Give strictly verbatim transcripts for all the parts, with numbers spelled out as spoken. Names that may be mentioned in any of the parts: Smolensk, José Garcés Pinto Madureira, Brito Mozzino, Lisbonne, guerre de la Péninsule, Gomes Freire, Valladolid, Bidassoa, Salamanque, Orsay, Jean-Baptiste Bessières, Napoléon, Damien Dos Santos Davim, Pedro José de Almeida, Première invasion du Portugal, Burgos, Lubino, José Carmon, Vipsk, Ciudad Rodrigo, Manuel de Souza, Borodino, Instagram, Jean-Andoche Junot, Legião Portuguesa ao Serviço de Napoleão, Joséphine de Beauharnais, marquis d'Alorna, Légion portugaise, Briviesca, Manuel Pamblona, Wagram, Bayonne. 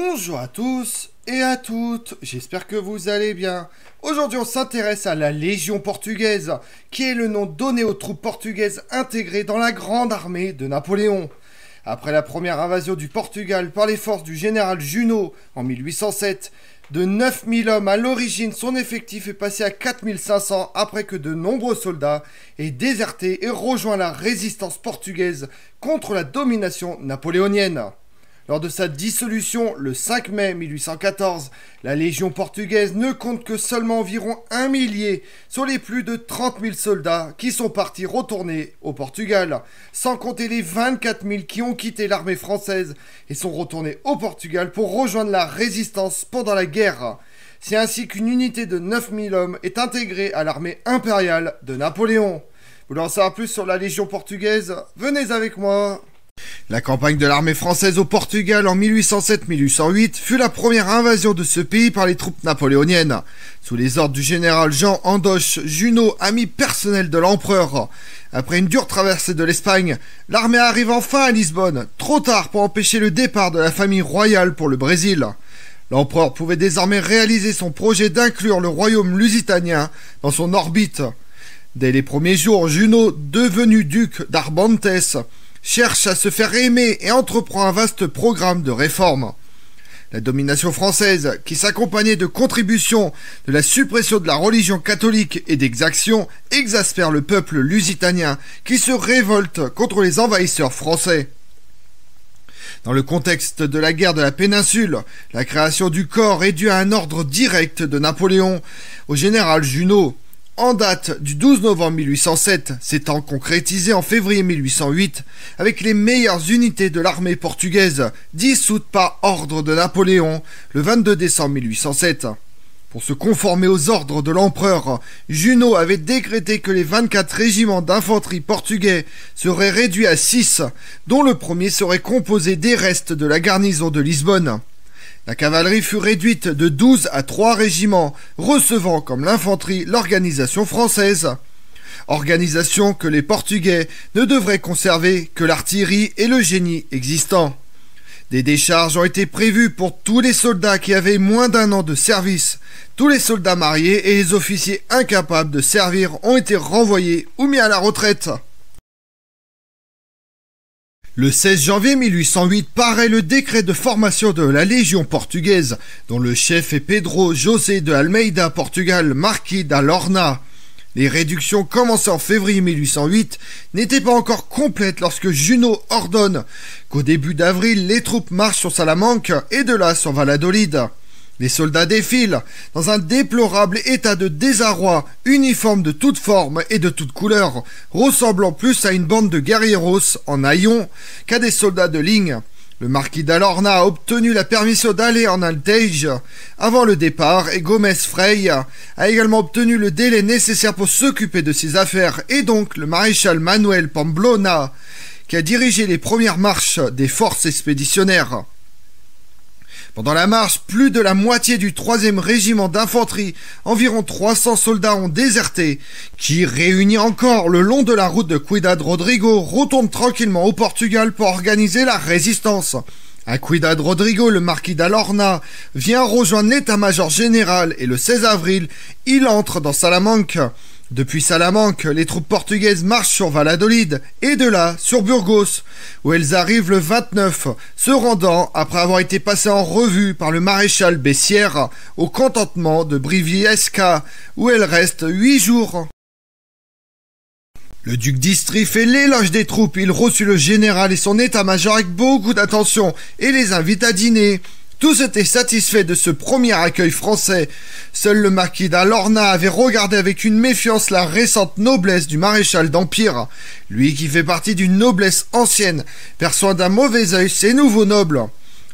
Bonjour à tous et à toutes, j'espère que vous allez bien. Aujourd'hui on s'intéresse à la Légion portugaise, qui est le nom donné aux troupes portugaises intégrées dans la grande armée de Napoléon. Après la première invasion du Portugal par les forces du général Junot en mille huit cent sept, de neuf mille hommes à l'origine, son effectif est passé à quatre mille cinq cents après que de nombreux soldats aient déserté et rejoint la résistance portugaise contre la domination napoléonienne. Lors de sa dissolution, le cinq mai mille huit cent quatorze, la Légion portugaise ne compte que seulement environ un millier sur les plus de trente mille soldats qui sont partis retourner au Portugal, sans compter les vingt-quatre mille qui ont quitté l'armée française et sont retournés au Portugal pour rejoindre la résistance pendant la guerre. C'est ainsi qu'une unité de neuf mille hommes est intégrée à l'armée impériale de Napoléon. Voulant en savoir plus sur la Légion portugaise, venez avec moi. La campagne de l'armée française au Portugal en mille huit cent sept mille huit cent huit fut la première invasion de ce pays par les troupes napoléoniennes. Sous les ordres du général Jean-Andoche Junot, ami personnel de l'empereur, après une dure traversée de l'Espagne, l'armée arrive enfin à Lisbonne, trop tard pour empêcher le départ de la famille royale pour le Brésil. L'empereur pouvait désormais réaliser son projet d'inclure le royaume lusitanien dans son orbite. Dès les premiers jours, Junot, devenu duc d'Arbantes, cherche à se faire aimer et entreprend un vaste programme de réforme. La domination française, qui s'accompagnait de contributions, de la suppression de la religion catholique et d'exactions, exaspère le peuple lusitanien qui se révolte contre les envahisseurs français. Dans le contexte de la guerre de la péninsule, la création du corps est due à un ordre direct de Napoléon au général Junot. En date du douze novembre mille huit cent sept, s'étant concrétisé en février mille huit cent huit, avec les meilleures unités de l'armée portugaise, dissoutes par ordre de Napoléon, le vingt-deux décembre mille huit cent sept. Pour se conformer aux ordres de l'empereur, Junot avait décrété que les vingt-quatre régiments d'infanterie portugais seraient réduits à six, dont le premier serait composé des restes de la garnison de Lisbonne. La cavalerie fut réduite de douze à trois régiments, recevant comme l'infanterie l'organisation française. Organisation que les Portugais ne devraient conserver que l'artillerie et le génie existants. Des décharges ont été prévues pour tous les soldats qui avaient moins d'un an de service. Tous les soldats mariés et les officiers incapables de servir ont été renvoyés ou mis à la retraite. Le seize janvier mille huit cent huit paraît le décret de formation de la Légion portugaise, dont le chef est Pedro José de Almeida, Portugal, marquis d'Alorna. Les réductions commencées en février mille huit cent huit n'étaient pas encore complètes lorsque Junot ordonne qu'au début d'avril, les troupes marchent sur Salamanque et de là sur Valladolid. Les soldats défilent dans un déplorable état de désarroi, uniforme de toute forme et de toute couleur, ressemblant plus à une bande de guerrieros en haillons qu'à des soldats de ligne. Le marquis d'Alorna a obtenu la permission d'aller en Alteige avant le départ et Gomes Freire a également obtenu le délai nécessaire pour s'occuper de ses affaires et donc le maréchal Manuel Pamblona qui a dirigé les premières marches des forces expéditionnaires. Pendant la marche, plus de la moitié du troisième régiment d'infanterie, environ trois cents soldats ont déserté, qui, réunis encore le long de la route de Ciudad Rodrigo, retournent tranquillement au Portugal pour organiser la résistance. À Ciudad Rodrigo, le marquis d'Alorna vient rejoindre l'état-major général et le seize avril, il entre dans Salamanque. Depuis Salamanque, les troupes portugaises marchent sur Valladolid et de là sur Burgos, où elles arrivent le vingt-neuf, se rendant, après avoir été passées en revue par le maréchal Bessières, au cantonnement de Briviesca, où elles restent huit jours. Le duc d'Istrie fait l'éloge des troupes, il reçut le général et son état-major avec beaucoup d'attention et les invite à dîner. Tous étaient satisfaits de ce premier accueil français. Seul le marquis d'Alorna avait regardé avec une méfiance la récente noblesse du maréchal d'Empire. Lui qui fait partie d'une noblesse ancienne, perçoit d'un mauvais œil ces nouveaux nobles.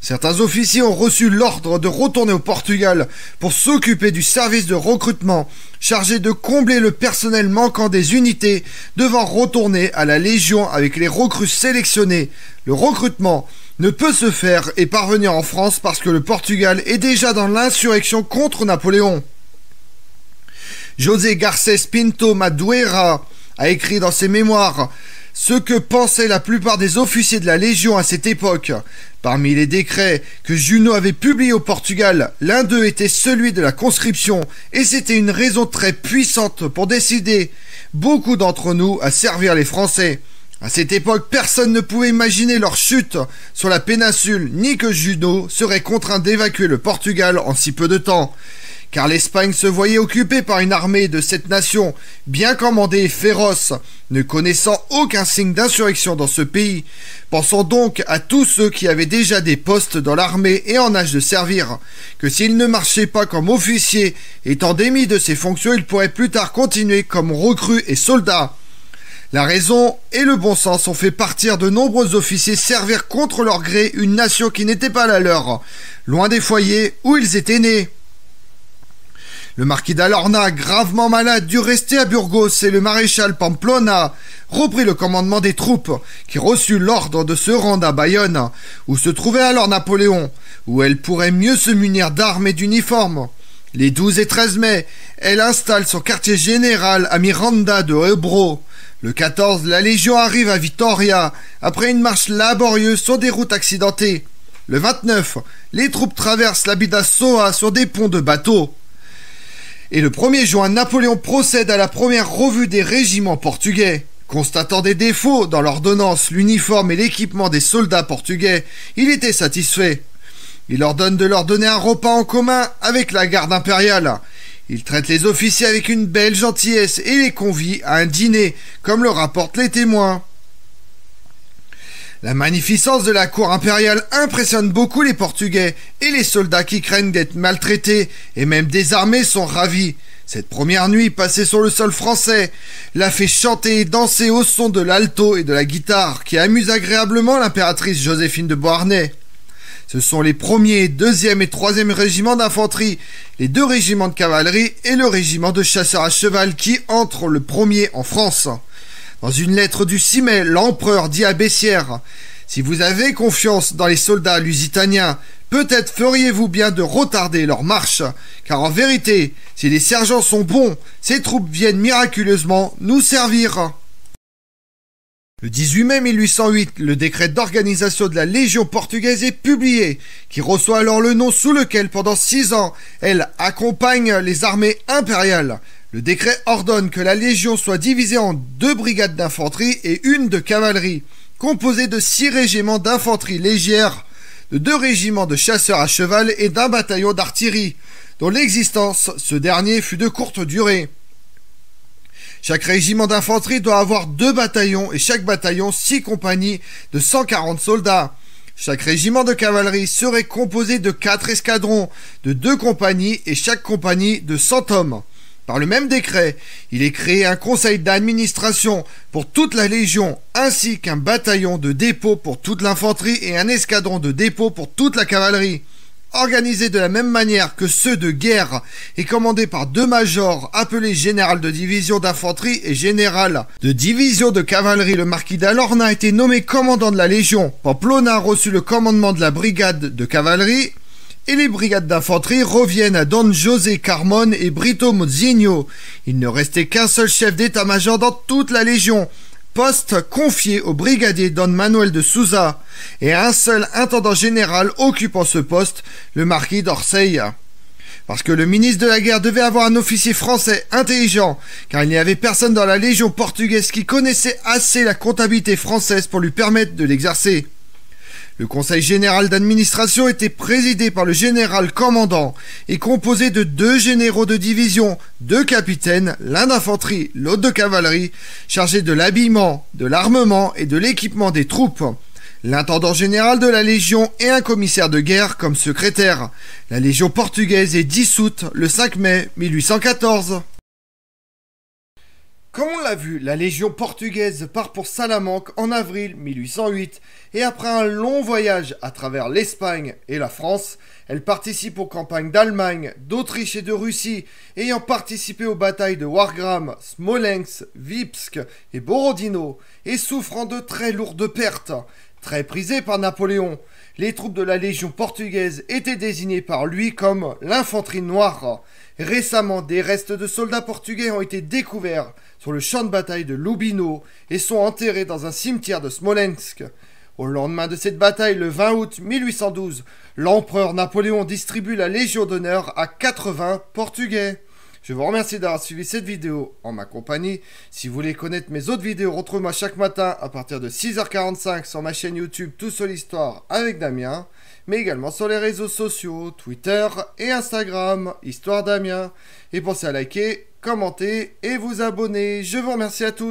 Certains officiers ont reçu l'ordre de retourner au Portugal pour s'occuper du service de recrutement, chargé de combler le personnel manquant des unités, devant retourner à la Légion avec les recrues sélectionnées. Le recrutement ne peut se faire et parvenir en France parce que le Portugal est déjà dans l'insurrection contre Napoléon. José Garcés Pinto Madureira a écrit dans ses mémoires ce que pensaient la plupart des officiers de la Légion à cette époque. Parmi les décrets que Junot avait publiés au Portugal, l'un d'eux était celui de la conscription, et c'était une raison très puissante pour décider beaucoup d'entre nous à servir les Français. À cette époque, personne ne pouvait imaginer leur chute sur la péninsule, ni que Junot serait contraint d'évacuer le Portugal en si peu de temps, car l'Espagne se voyait occupée par une armée de cette nation, bien commandée et féroce, ne connaissant aucun signe d'insurrection dans ce pays. Pensons donc à tous ceux qui avaient déjà des postes dans l'armée et en âge de servir, que s'ils ne marchaient pas comme officiers, étant démis de ses fonctions, ils pourraient plus tard continuer comme recrues et soldats. La raison et le bon sens ont fait partir de nombreux officiers servir contre leur gré une nation qui n'était pas la leur, loin des foyers où ils étaient nés. Le marquis d'Alorna, gravement malade, dut rester à Burgos et le maréchal Pamplona reprit le commandement des troupes, qui reçut l'ordre de se rendre à Bayonne, où se trouvait alors Napoléon, où elle pourrait mieux se munir d'armes et d'uniformes. Les douze et treize mai, elle installe son quartier général à Miranda de Ebro. Le quatorze, la Légion arrive à Vitoria, après une marche laborieuse sur des routes accidentées. Le vingt-neuf, les troupes traversent la Bidassoa sur des ponts de bateaux. Et le premier juin, Napoléon procède à la première revue des régiments portugais. Constatant des défauts dans l'ordonnance, l'uniforme et l'équipement des soldats portugais, il était satisfait. Il ordonne de leur donner un repas en commun avec la garde impériale. Il traite les officiers avec une belle gentillesse et les convie à un dîner, comme le rapportent les témoins. La magnificence de la cour impériale impressionne beaucoup les Portugais, et les soldats qui craignent d'être maltraités et même désarmés sont ravis. Cette première nuit passée sur le sol français l'a fait chanter et danser au son de l'alto et de la guitare, qui amuse agréablement l'impératrice Joséphine de Beauharnais. Ce sont les premiers, deuxième et troisième régiments d'infanterie, les deux régiments de cavalerie et le régiment de chasseurs à cheval qui entrent le premier en France. Dans une lettre du six mai, l'empereur dit à Bessières « Si vous avez confiance dans les soldats lusitaniens, peut-être feriez-vous bien de retarder leur marche, car en vérité, si les sergents sont bons, ces troupes viennent miraculeusement nous servir. » Le dix-huit mai mille huit cent huit, le décret d'organisation de la Légion portugaise est publié, qui reçoit alors le nom sous lequel, pendant six ans, elle accompagne les armées impériales. Le décret ordonne que la Légion soit divisée en deux brigades d'infanterie et une de cavalerie, composée de six régiments d'infanterie légère, de deux régiments de chasseurs à cheval et d'un bataillon d'artillerie, dont l'existence, ce dernier, fut de courte durée. Chaque régiment d'infanterie doit avoir deux bataillons et chaque bataillon six compagnies de cent quarante soldats. Chaque régiment de cavalerie serait composé de quatre escadrons, de deux compagnies et chaque compagnie de cent hommes. Par le même décret, il est créé un conseil d'administration pour toute la Légion, ainsi qu'un bataillon de dépôt pour toute l'infanterie et un escadron de dépôt pour toute la cavalerie. Organisés de la même manière que ceux de guerre et commandés par deux majors appelés général de division d'infanterie et général de division de cavalerie, le marquis d'Alorna a été nommé commandant de la Légion. Pamplona reçut le commandement de la brigade de cavalerie, et les brigades d'infanterie reviennent à Don José Carmon et Brito Mozzino. Il ne restait qu'un seul chef d'état-major dans toute la Légion, poste confié au brigadier Don Manuel de Souza, et à un seul intendant général occupant ce poste, le marquis d'Orsay. Parce que le ministre de la guerre devait avoir un officier français intelligent, car il n'y avait personne dans la Légion portugaise qui connaissait assez la comptabilité française pour lui permettre de l'exercer. Le conseil général d'administration était présidé par le général commandant et composé de deux généraux de division, deux capitaines, l'un d'infanterie, l'autre de cavalerie, chargés de l'habillement, de l'armement et de l'équipement des troupes, l'intendant général de la Légion et un commissaire de guerre comme secrétaire. La Légion portugaise est dissoute le cinq mai mille huit cent quatorze. Comme on l'a vu, la Légion portugaise part pour Salamanque en avril mille huit cent huit et après un long voyage à travers l'Espagne et la France, elle participe aux campagnes d'Allemagne, d'Autriche et de Russie, ayant participé aux batailles de Wagram, Smolensk, Vipsk et Borodino et souffrant de très lourdes pertes. Très prisée par Napoléon, les troupes de la Légion portugaise étaient désignées par lui comme l'infanterie noire. Récemment, des restes de soldats portugais ont été découverts sur le champ de bataille de Lubino et sont enterrés dans un cimetière de Smolensk. Au lendemain de cette bataille, le vingt août mille huit cent douze, l'empereur Napoléon distribue la Légion d'honneur à quatre-vingts Portugais. Je vous remercie d'avoir suivi cette vidéo en ma compagnie. Si vous voulez connaître mes autres vidéos, retrouvez-moi chaque matin à partir de six heures quarante-cinq sur ma chaîne YouTube Tout sur l'Histoire avec Damien, mais également sur les réseaux sociaux, Twitter et Instagram, Histoire Damien. Et pensez à liker, commenter et vous abonner. Je vous remercie à tous.